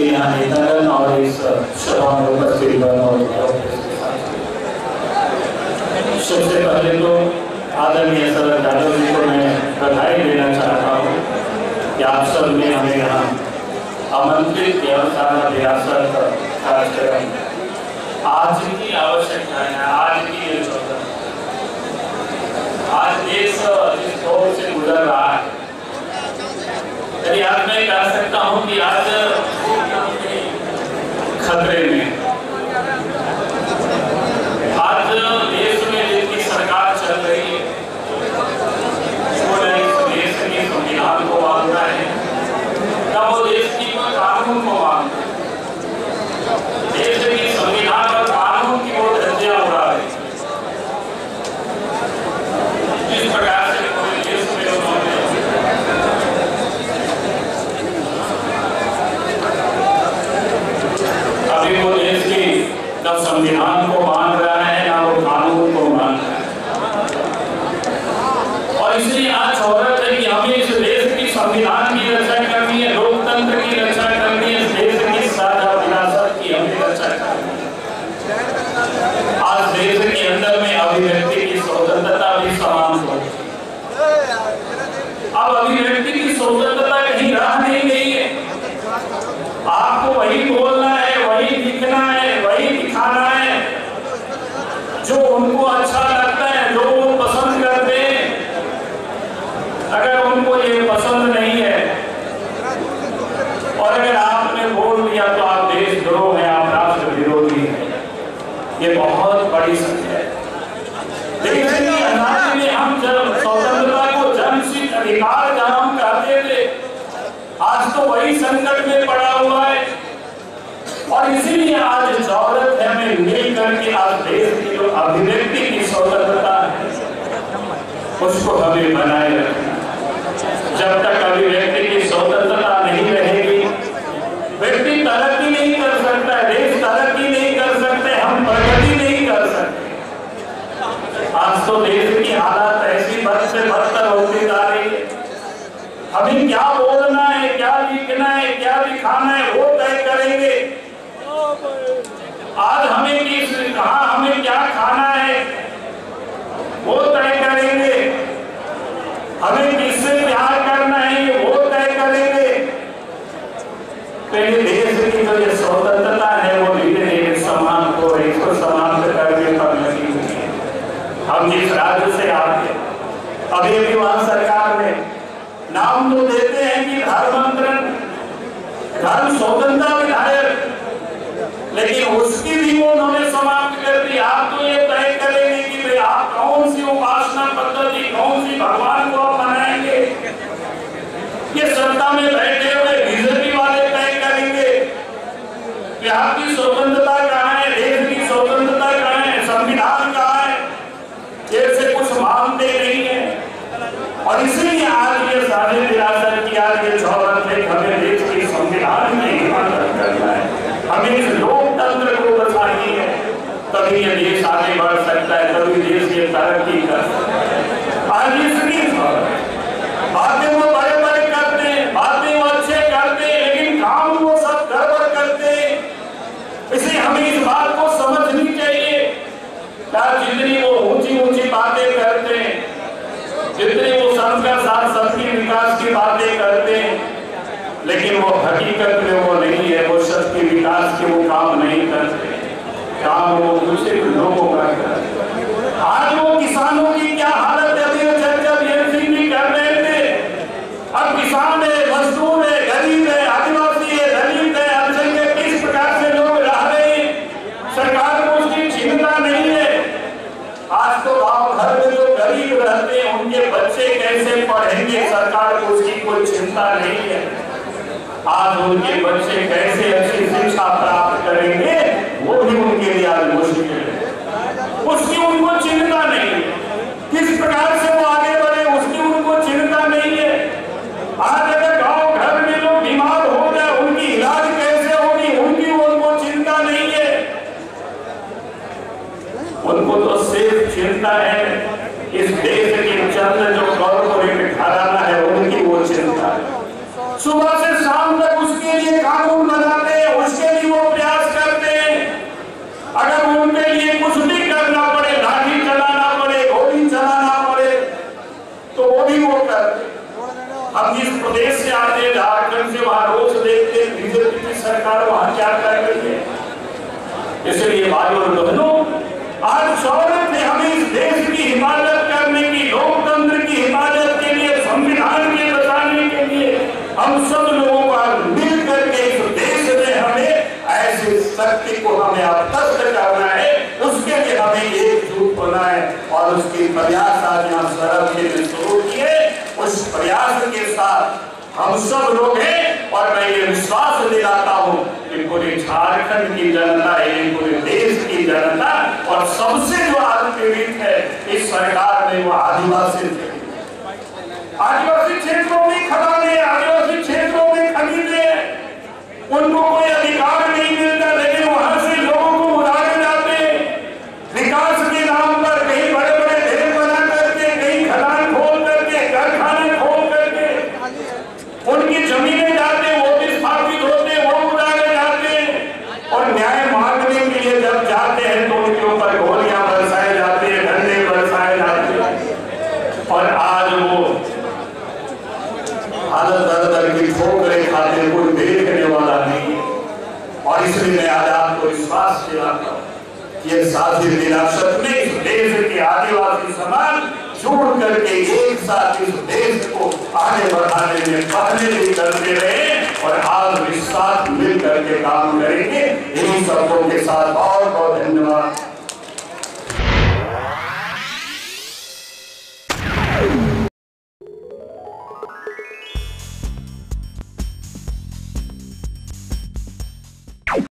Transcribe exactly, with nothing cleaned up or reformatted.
उनके यहाँ नेतागण और इस सभा में उपस्थित सबसे पहले तो आदरणीय सरल यादव जी को मैं बधाई देना चाहता हूँ कि आप सब ने हमें यहाँ आमंत्रित व्यवस्था रियासत कार्यक्रम आज की आवश्यकता है। आज की आज देश इस दौर से गुजर रहा है। यदि आज मैं कह सकता हूँ कि आज खतरे में आज देश में जिनकी सरकार चल रही है वो इस देश के संविधान को मानता है ना वो देश की कानून को मानता है। देश की संविधान और कानून की वो धज्जियां उड़ा रही जिस प्रकार संविधान को मान रहा है ना वो कानून को मान रहा है। और इसलिए आज जरूरत है कि हमें इस देश की संविधान की रक्षा करनी है, लोकतंत्र की रक्षा करनी है, देश की साझा विरासत की हमें रक्षा करनी है। आज देश के अंदर में अभिव्यक्ति की स्वतंत्रता भी समान हो। अब अभिव्यक्ति की स्वतंत्रता कहीं रह नहीं गई है। आपको वही बोलना है, वही लिखना है, वही दिखाना है जो उनको अच्छा लगता है, जो वो पसंद करते हैं। अगर उनको ये पसंद नहीं है और अगर आपने बोल दिया तो आप देशद्रोह हैं, आप राष्ट्र विरोधी हैं। ये बहुत बड़ी संख्या है। लेकिन अंदाज में हम जब स्वतंत्रता को जनसिद्ध अधिकार जहां हम कहते थे, आज तो वही संकट में पड़ा हुआ है। और इसीलिए आज जरूरत है हमें मिल करके आज देश की जो अभिव्यक्ति की स्वतंत्रता है उसको हमें बनाए रखना। जब तक अभिव्यक्ति की स्वतंत्रता नहीं रहेगी व्यक्ति तरक्की नहीं कर सकता है, देश तरक्की नहीं कर सकते, हम प्रगति नहीं कर सकते। आज तो देश की हालत ऐसी बद से बदतर होती जा रही है। हमें क्या बोलना है, क्या लिखना है, क्या दिखाना है वो तय करेंगे। आज हमें किस कहाँ हमें क्या खाना है वो तय करेंगे। हमें किससे प्यार करना है वो तय करेंगे। पहले देश की जो ये स्वतंत्रता है वो धीरे धीरे समाप्त हो रही, इसको समाप्त करने पर लगी हुई है। हम जिस राज्य से आते अभी अभी वहां सरकार ने नाम तो देते हैं कि धर्मांतरण धर्म स्वतंत्रता विधायक, लेकिन उसकी भी उन्होंने समाप्त कर दी। आप तो ये तय करेंगे कि भाई आप कौन सी उपासना पद्धति, कौन सी भगवान को मनाएंगे। ये सत्ता में बैठे हुए बीजेपी वाले तय करेंगे कि आपकी स्वतंत्रता कहाँ है, देश की स्वतंत्रता कहाँ है, संविधान कहाँ है। देश से कुछ मानते नहीं है। और इसलिए आज ये साझा विरासत की आज ये जरूरत है हमें देश की संविधान की हिफाजत करना है। हमें इस लोकतंत्र को बचानी है, तभी ये देश आगे बढ़ सकता है, तभी देश की तरक्की कर सकता है। आज इसकी बातें वो बड़े बड़े करते हैं, बातें वो अच्छे करते हैं, लेकिन काम वो सब गड़बड़ करते हैं। इसलिए हमें इस बात को समझनी चाहिए क्या जितनी वो ऊंची ऊंची बातें करते हैं, जितनी वो संघ का साथ सबकी विकास की बातें करते हैं, लेकिन वो हकीकत में वो नहीं है। वो सबके विकास के वो काम नहीं करते, काम वो दूसरे लोगों का करते। आज वो किसानों की क्या हालत है, कर रहे थे। अब किसान है, मजदूर है, गरीब है, आदिवासी है, दलित है, अल्पसंख्यक है, किस प्रकार से लोग रह रहे हैं, सरकार को उसकी चिंता नहीं है। आज तो गाँव घर में जो गरीब रहते हैं उनके बच्चे कैसे पढ़ेंगे, सरकार को उसकी कोई चिंता नहीं है। आज उनके बच्चे कैसे अच्छी शिक्षा प्राप्त करेंगे वो भी उनके लिए आज मुश्किल है। उसकी उनको चिंता नहीं है, किस प्रकार से वो आगे बढ़े उसकी उनको चिंता नहीं है। आज अगर गांव घर में लोग बीमार हो गए उनकी इलाज कैसे होगी उनकी उनको चिंता नहीं है। उनको तो सिर्फ चिंता है इस देश के चंद जो कॉर्पोरेट घराना है उनकी वो चिंता है। सुबह से शाम तक उसके लिए कानून बनाते हम जिस प्रदेश से आते हैं झारखंड से, वहां रोज देखते बीजेपी की सरकार वहां क्या कर रही है। इसलिए भाइयों और बहनों, आज शौर्य ने हमें इस देश की हिफाजत करने की, लोकतंत्र की हिफाजत के लिए, संविधान के बचाने के लिए हम सब लोगों का मिल करके इस देश में हमें ऐसी शक्ति को हमें अवतस्त करना है, उसके लिए हमें एकजुट होना है। और उसकी प्रयास आज यहाँ सरल के लिए शुरू किए, उस प्रयास के साथ हम सब लोग हैं। और मैं ये विश्वास दिलाता हूँ कि पूरे झारखंड की जनता, पूरे देश की जनता, और सबसे जो आदिवासी है इस सरकार में, वो आदिवासी थे। आदिवासी क्षेत्रों में खदाने, आदिवासी क्षेत्रों में खनिजे, उनको कोई अधिकार नहीं मिलता, लेकिन वहां से लोगों को उड़ाए जाते विकास के नाम पर। कहीं बड़े बड़े ढेर बना करके, कहीं खदान खोल करके, कारखाने खोल करके उनकी जमीनें जाते, वो विस्थापित होते, वो उड़ाए जाते। और न्याय मांगने के लिए जब जाते हैं तो उनके ऊपर गोलियां बरसाए जाते हैं, डंडे बरसाए जाते। और आज वो हालत दर दर की ठोकरें खाते, कोई देखने वाला नहीं। और इसलिए मैं आज आपको विश्वास दिलाता हूँ, ये साथी विरासत में इस देश के आदिवासी समाज जोड़ करके एक साथ इस देश को आगे बढ़ाने में पहले भी करते रहे, और आज भी साथ मिल करके काम करेंगे। इन सबों के साथ और